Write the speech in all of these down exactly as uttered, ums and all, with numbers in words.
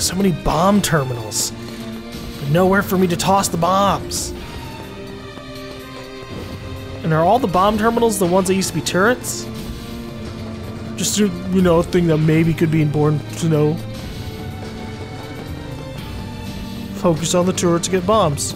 So many bomb terminals. But nowhere for me to toss the bombs. And are all the bomb terminals the ones that used to be turrets? Just, you know, a thing that maybe could be important to know. Focus on the turret to get bombs.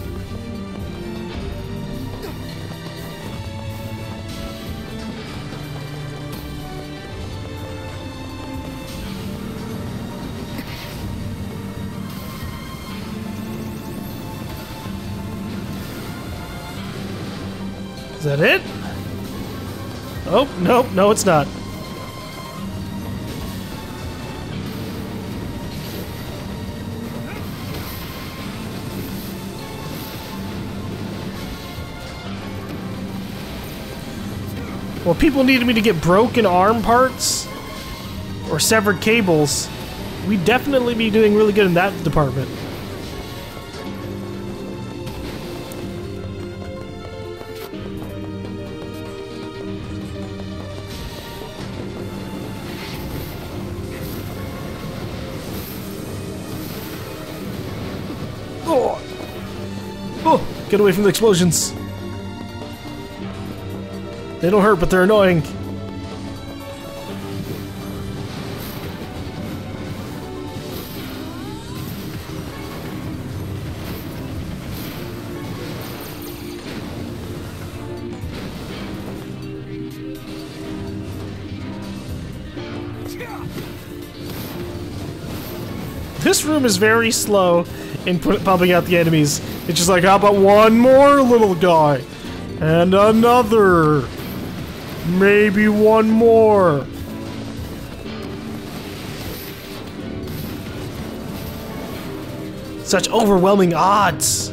Is that it? Oh, nope, no it's not. Well, people needed me to get broken arm parts or severed cables. We'd definitely be doing really good in that department. Oh! Oh! Get away from the explosions! They don't hurt, but they're annoying. This room is very slow in pumping out the enemies. It's just like, how about one more little guy? And another. Maybe one more. Such overwhelming odds.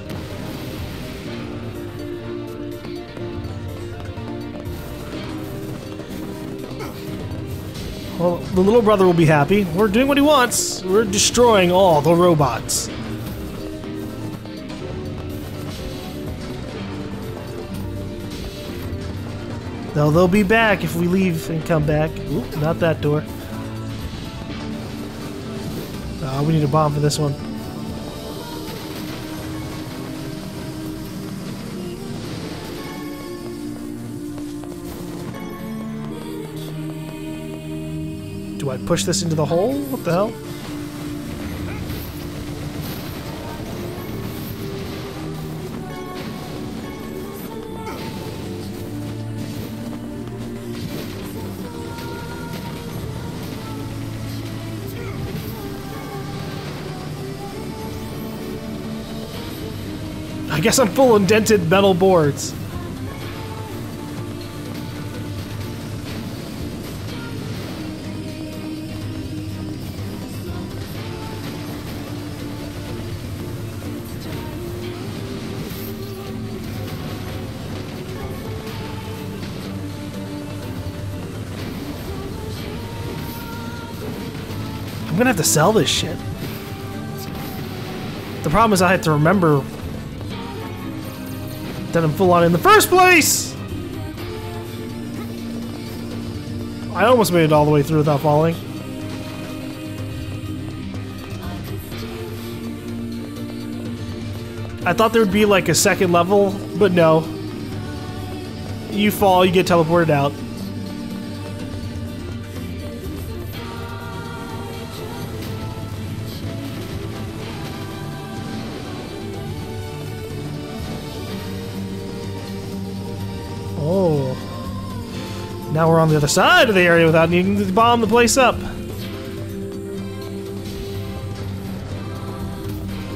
Well, the little brother will be happy. We're doing what he wants. We're destroying all the robots. Though they'll be back if we leave and come back. Oop, not that door. Uh, we need a bomb for this one. Do I push this into the hole? What the hell? I guess I'm full of dented metal boards. I'm gonna have to sell this shit. The problem is I have to remember that I'm full on in the first place! I almost made it all the way through without falling. I thought there would be like a second level, but no. You fall, you get teleported out. Now we're on the other side of the area without needing to bomb the place up.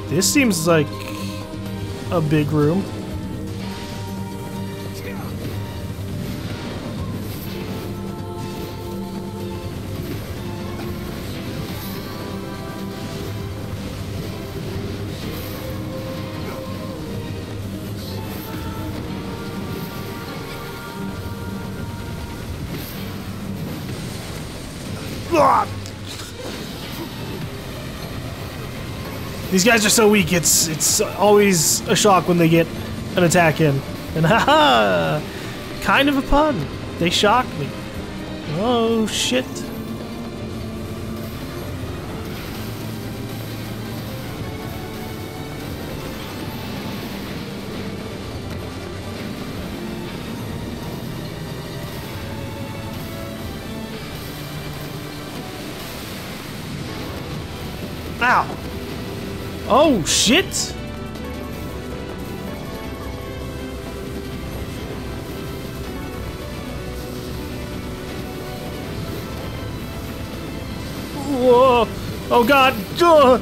This seems like a big room. These guys are so weak, it's it's always a shock when they get an attack in. And haha! Kind of a pun. They shocked me. Oh shit. Ow. Oh, shit! Whoa! Oh, God! Ugh.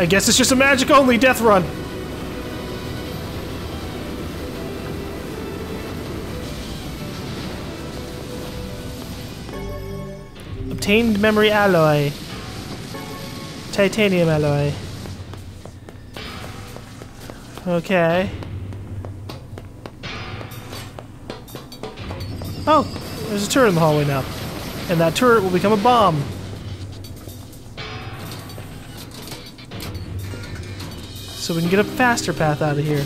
I guess it's just a magic-only death run. Obtained memory alloy. Titanium alloy. Okay. Oh, there's a turret in the hallway now. And that turret will become a bomb. So we can get a faster path out of here.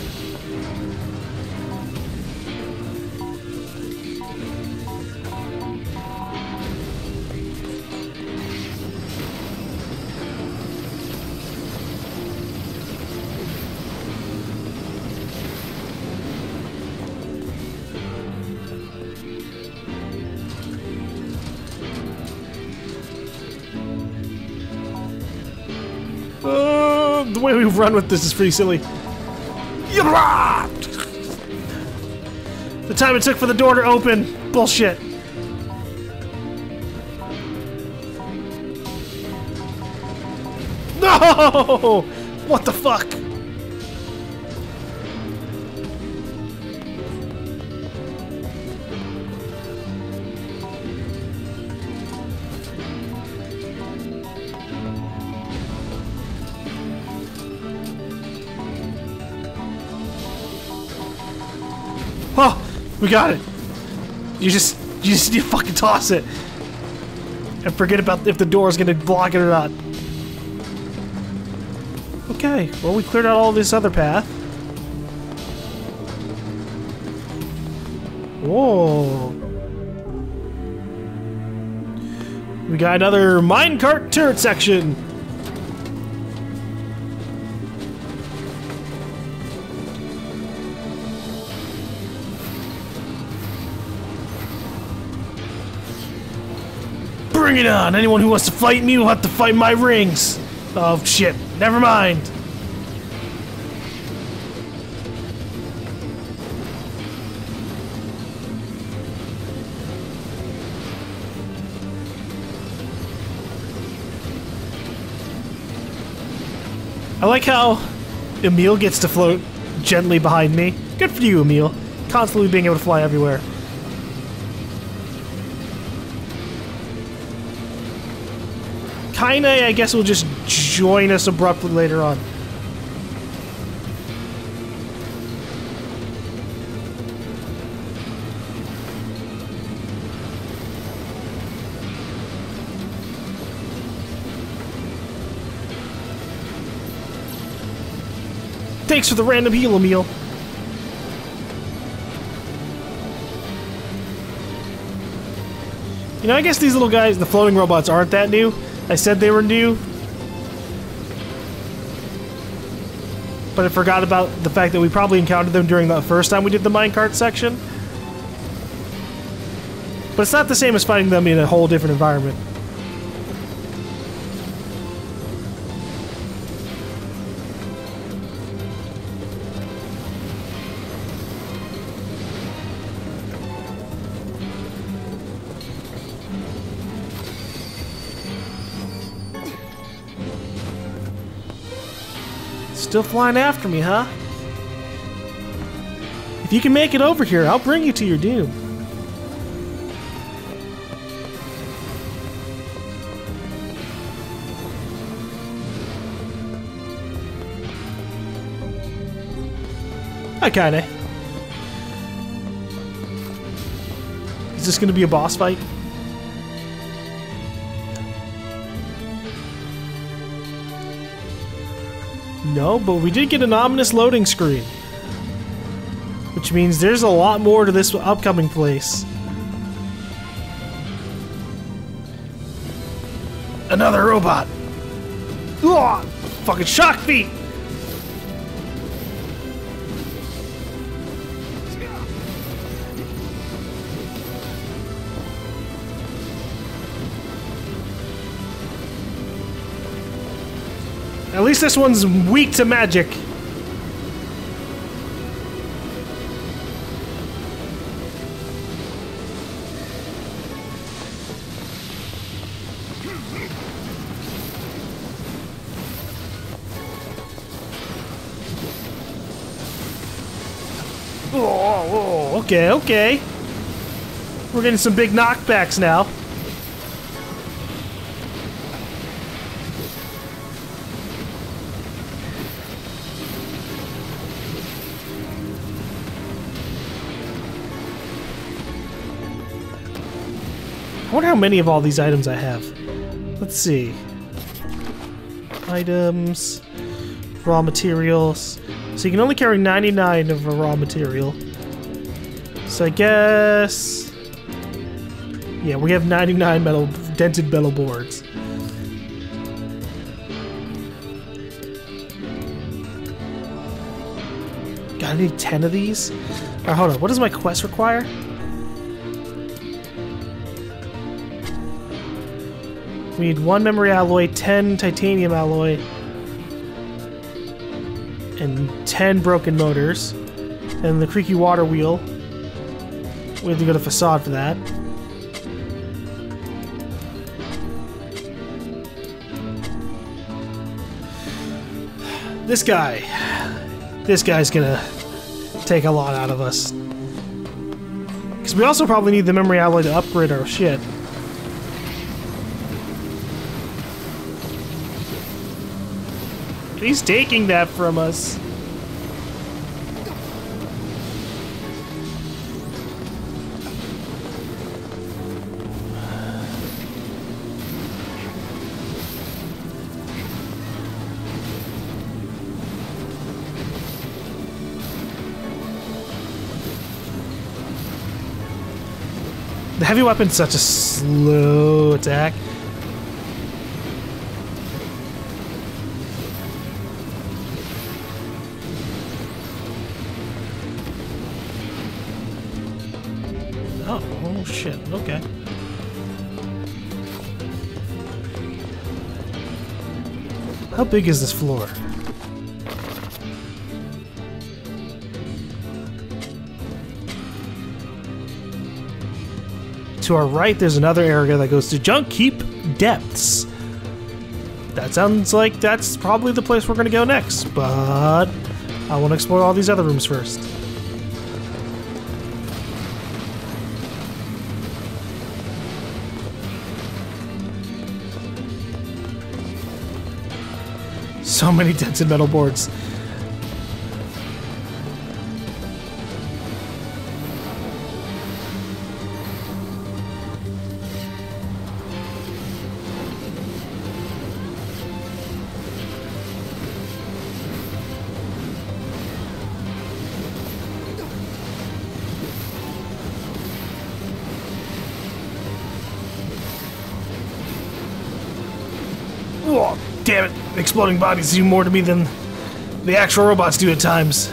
The way we run with this is pretty silly. The time it took for the door to open. Bullshit. No! What the fuck? Oh, we got it. You just, you just need to fucking toss it. And forget about if the door is gonna block it or not. Okay, well we cleared out all this other path. Whoa. We got another minecart turret section. Bring it on! Anyone who wants to fight me will have to fight my rings! Oh shit, never mind! I like how Emil gets to float gently behind me. Good for you, Emil. Constantly being able to fly everywhere. Kaine, I guess, will just join us abruptly later on. Thanks for the random heal, Emil. You know, I guess these little guys, the floating robots, aren't that new. I said they were new, but I forgot about the fact that we probably encountered them during the first time we did the minecart section. But it's not the same as fighting them in a whole different environment. Still flying after me, huh? If you can make it over here, I'll bring you to your doom. I kinda. Is this gonna be a boss fight? No, but we did get an ominous loading screen. Which means there's a lot more to this upcoming place. Another robot! Ugh, fucking shock feet! At least this one's weak to magic. Oh, okay, okay. We're getting some big knockbacks now. I wonder how many of all these items I have. Let's see. Items, raw materials. So you can only carry ninety-nine of a raw material. So I guess... yeah, we have ninety-nine metal dented metal boards. God, I need ten of these? Alright, hold on. What does my quest require? We need one memory alloy, ten titanium alloy, and ten broken motors, and the creaky water wheel. We have to go to Facade for that. This guy. This guy's gonna take a lot out of us. Because we also probably need the memory alloy to upgrade our shit. He's taking that from us. The heavy weapon's such a slow attack. Oh, oh shit, okay. How big is this floor? To our right, there's another area that goes to Junk Keep Depths. That sounds like that's probably the place we're going to go next, but I want to explore all these other rooms first. So many dented metal boards. Oh, damn it. Exploding bodies do more to me than the actual robots do at times.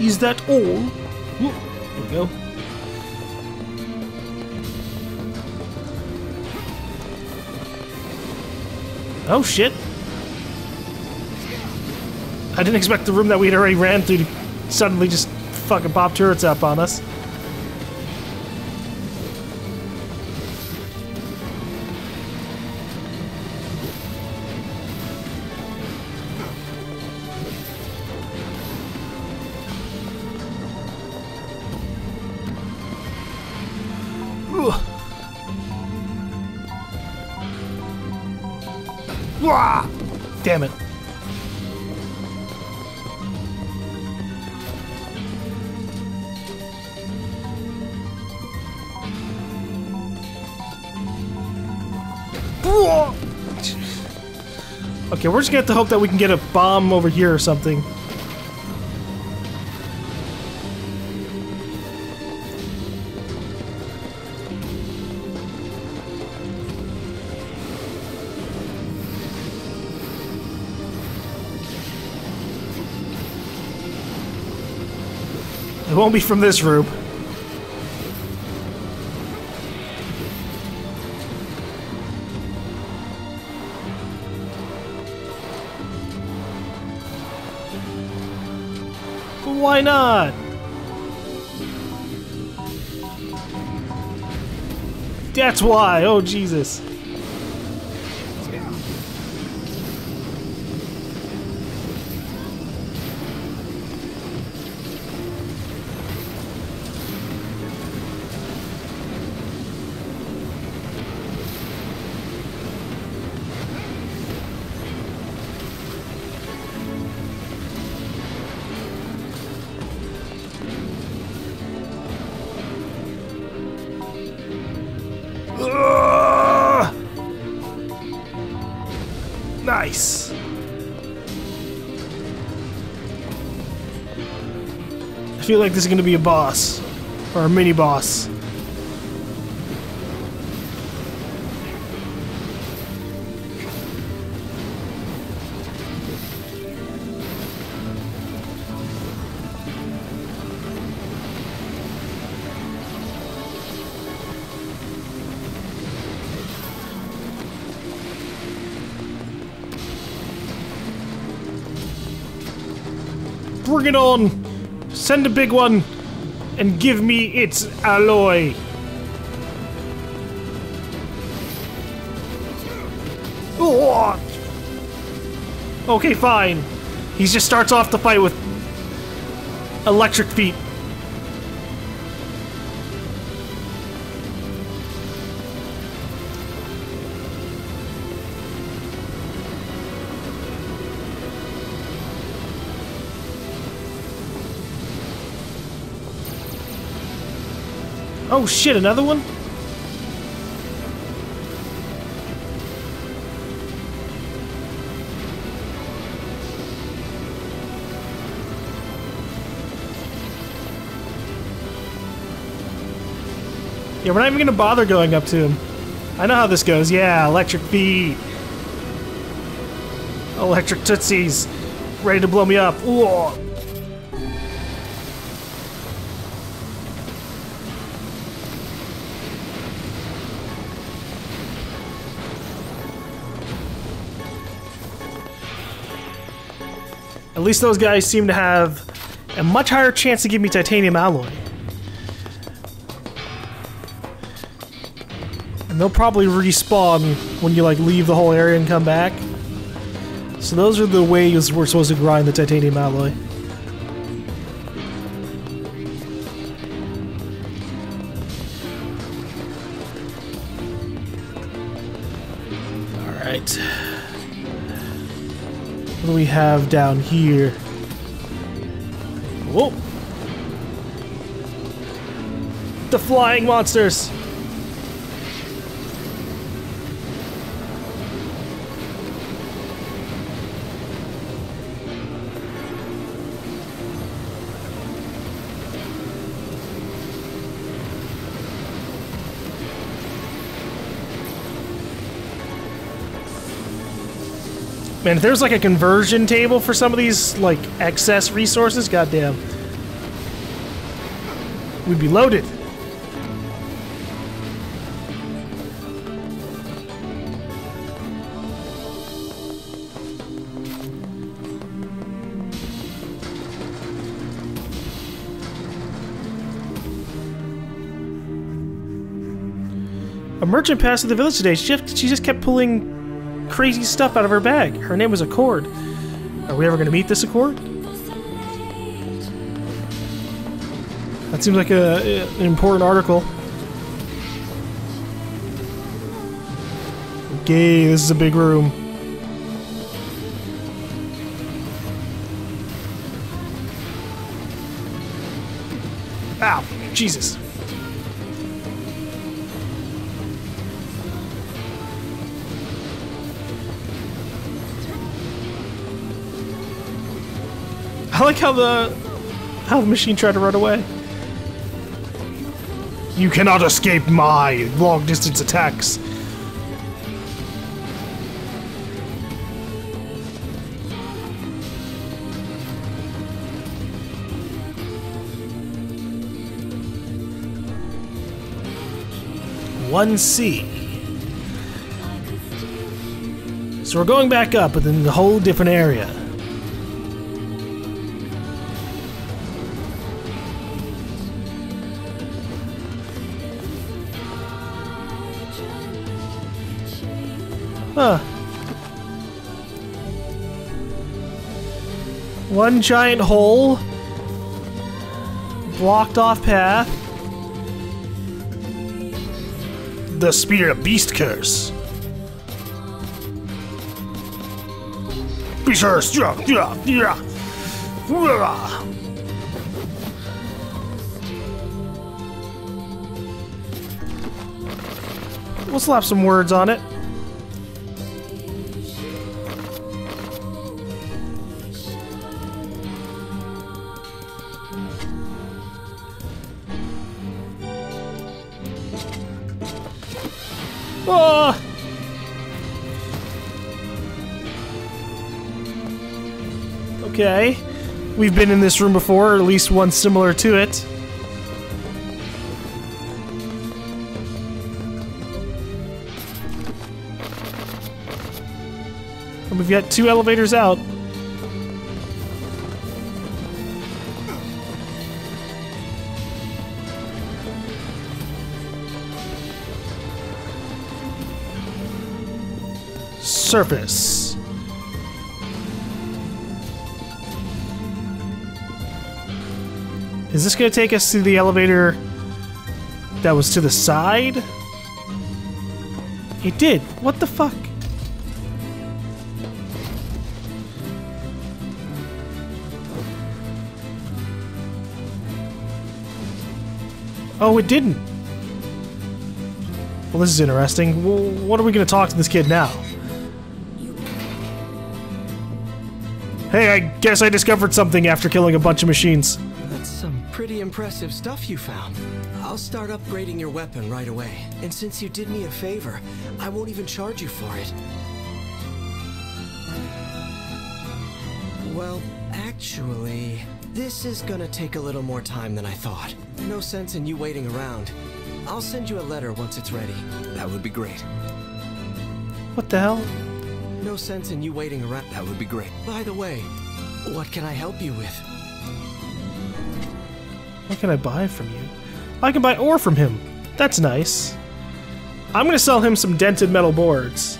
Is that all? There we go. Oh, shit. I didn't expect the room that we had already ran through to suddenly just fucking pop turrets up on us. Damn it. Okay, we're just gonna have to hope that we can get a bomb over here or something. won't be from this room. Why not? That's why! Oh, Jesus. Nice. I feel like this is going to be a boss. Or a mini-boss. Bring it on! Send a big one and give me its alloy! Oh. Okay, fine. He just starts off the fight with electric feet. Oh shit, another one? Yeah, we're not even gonna bother going up to him. I know how this goes. Yeah, electric feet. Electric tootsies. Ready to blow me up. Ooh. At least those guys seem to have a much higher chance to give me titanium alloy. And they'll probably respawn when you like leave the whole area and come back. So those are the ways we're supposed to grind the titanium alloy. Alright. What do we have down here? Whoa! The flying monsters! Man, if there's like a conversion table for some of these, like, excess resources, goddamn. We'd be loaded. A merchant passed through the village today. She just, she just kept pulling crazy stuff out of her bag. Her name was Accord. Are we ever going to meet this Accord? That seems like a, a, an important article. Okay, this is a big room. Ow, Jesus. I like how the how the machine tried to run away. You cannot escape my long distance attacks. one C. So we're going back up, but in a whole different area. Huh. One giant hole. Blocked off path. The spear of Beast Curse. Beast Curse! Yeah, yeah, yeah. Yeah. We'll slap some words on it. Oh. Okay, we've been in this room before, or at least one similar to it. And we've got two elevators out. Surface. Is this going to take us to the elevator that was to the side? It did. What the fuck? Oh, it didn't. Well, this is interesting. Well, what are we going to talk to this kid now? Hey, I guess I discovered something after killing a bunch of machines. That's some pretty impressive stuff you found. I'll start upgrading your weapon right away. And since you did me a favor, I won't even charge you for it. Well, actually, this is gonna take a little more time than I thought. No sense in you waiting around. I'll send you a letter once it's ready. That would be great. What the hell? No sense in you waiting around. That would be great. By the way, what can I help you with? What can I buy from you? I can buy ore from him. That's nice. I'm gonna sell him some dented metal boards.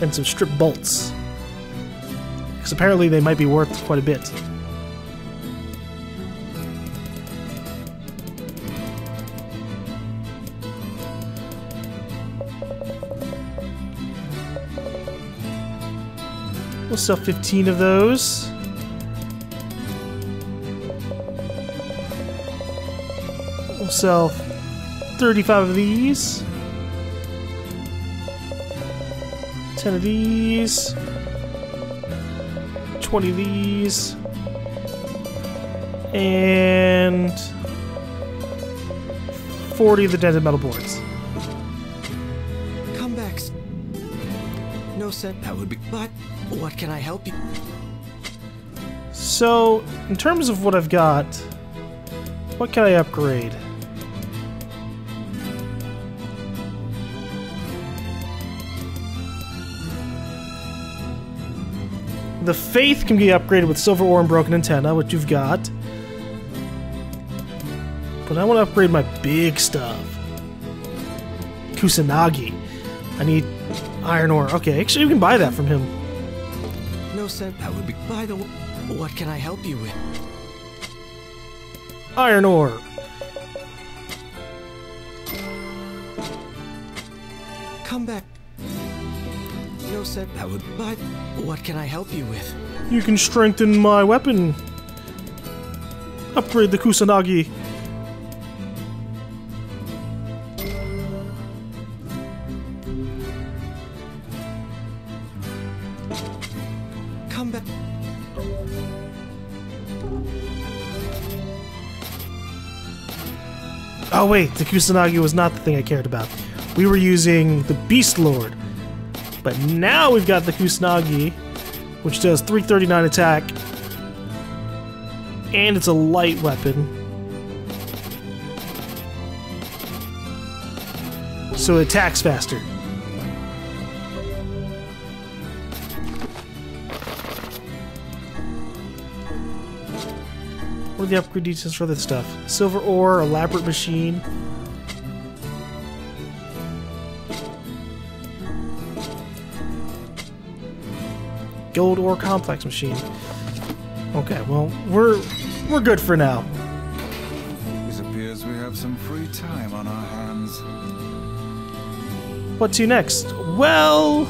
And some strip bolts. Because apparently they might be worth quite a bit. We'll sell fifteen of those. We'll sell thirty-five of these. ten of these. twenty of these. And forty of the dented metal boards. Comebacks. No sense. That would be. But what can I help you? So, in terms of what I've got, what can I upgrade? The Faith can be upgraded with silver ore and broken antenna, which you've got. But I want to upgrade my big stuff. Kusanagi. I need iron ore. Okay, actually, you can buy that from him. No sense. That would be. By the way, what can I help you with? Iron ore. Come back. No sense. That would. But what can I help you with? You can strengthen my weapon. Upgrade the Kusanagi. Oh wait, the Kusanagi was not the thing I cared about. We were using the Beast Lord. But now we've got the Kusanagi, which does three thirty-nine attack. And it's a light weapon. so it attacks faster. What are the upgrade details for other stuff? Silver ore, elaborate machine. Gold ore complex machine. Okay, well, we're we're good for now. It appears we have some free time on our hands. What to next? Well,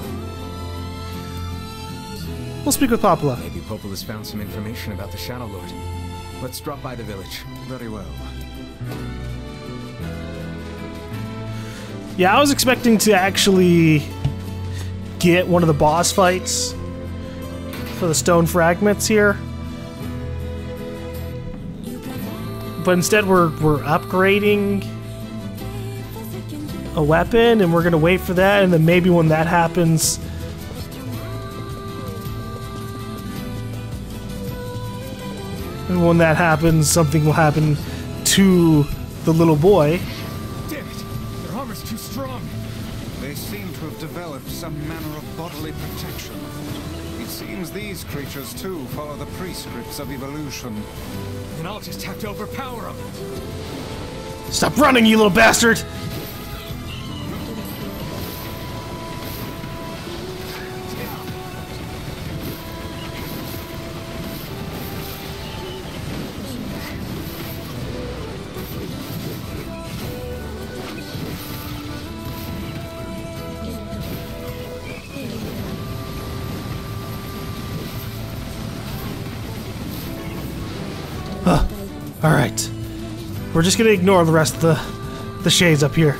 we'll speak with Popola. Maybe Popola's found some information about the Shadow Lord. Let's drop by the village. Very well. Yeah, I was expecting to actually get one of the boss fights for the stone fragments here. But instead we're we're upgrading a weapon, and we're gonna wait for that, and then maybe when that happens and when that happens something will happen to the little boy. Damn it! Their armor's too strong. They seem to have developed some manner of bodily protection. It seems these creatures too follow the prescripts of evolution. And I'll just have to overpower him. Stop running, you little bastard! Alright. We're just gonna ignore the rest of the, the shades up here.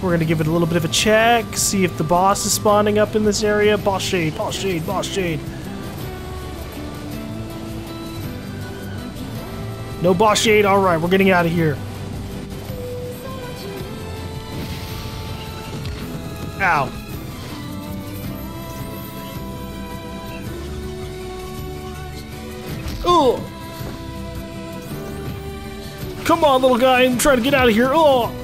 We're gonna give it a little bit of a check, see if the boss is spawning up in this area. Boss shade, boss shade, boss shade. No boss shade, alright, we're getting out of here. Ow. Oh! Come on, little guy, and try to get out of here. Oh!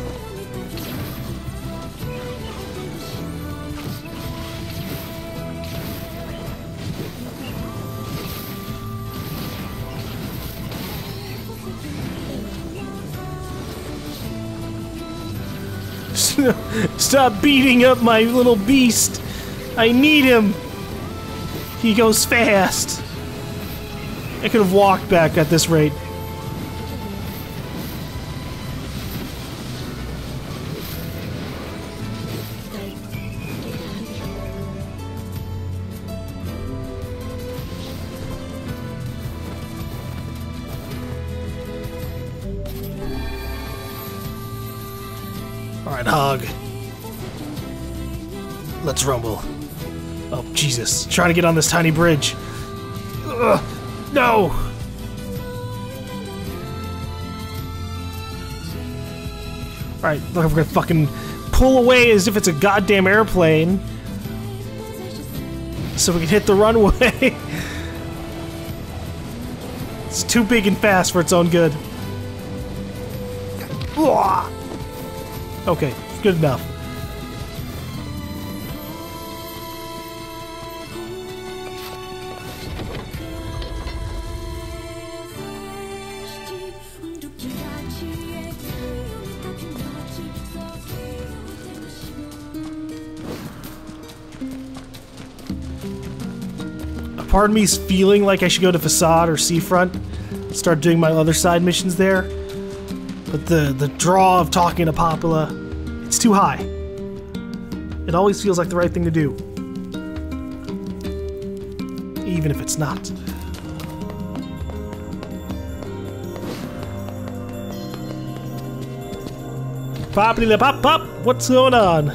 Stop beating up my little beast. I need him. He goes fast. I could have walked back at this rate. All right, hog. Let's rumble. Oh, Jesus. Trying to get on this tiny bridge. Ugh. No! Alright, look, we're gonna fucking pull away as if it's a goddamn airplane so we can hit the runway. It's too big and fast for its own good. Okay, good enough. Part of me is feeling like I should go to Facade or Seafront, start doing my other side missions there. But the the draw of talking to Popola, it's too high. It always feels like the right thing to do, even if it's not. Popola, pop pop, what's going on?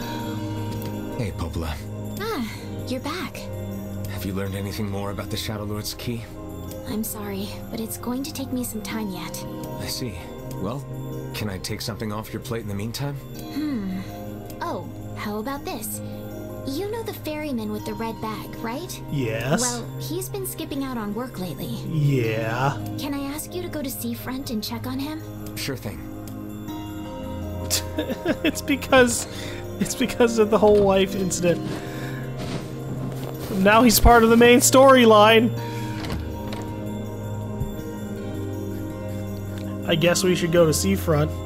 Hey, Popola. Ah, you're back. You learned anything more about the Shadow Lord's key? I'm sorry, but it's going to take me some time yet. I see. Well, can I take something off your plate in the meantime? Hmm. Oh, how about this? You know the ferryman with the red bag, right? Yes. Well, he's been skipping out on work lately. Yeah. Can I ask you to go to Seafront and check on him? Sure thing. It's because it's because of the whole wife incident. Now he's part of the main storyline. I guess we should go to Seafront.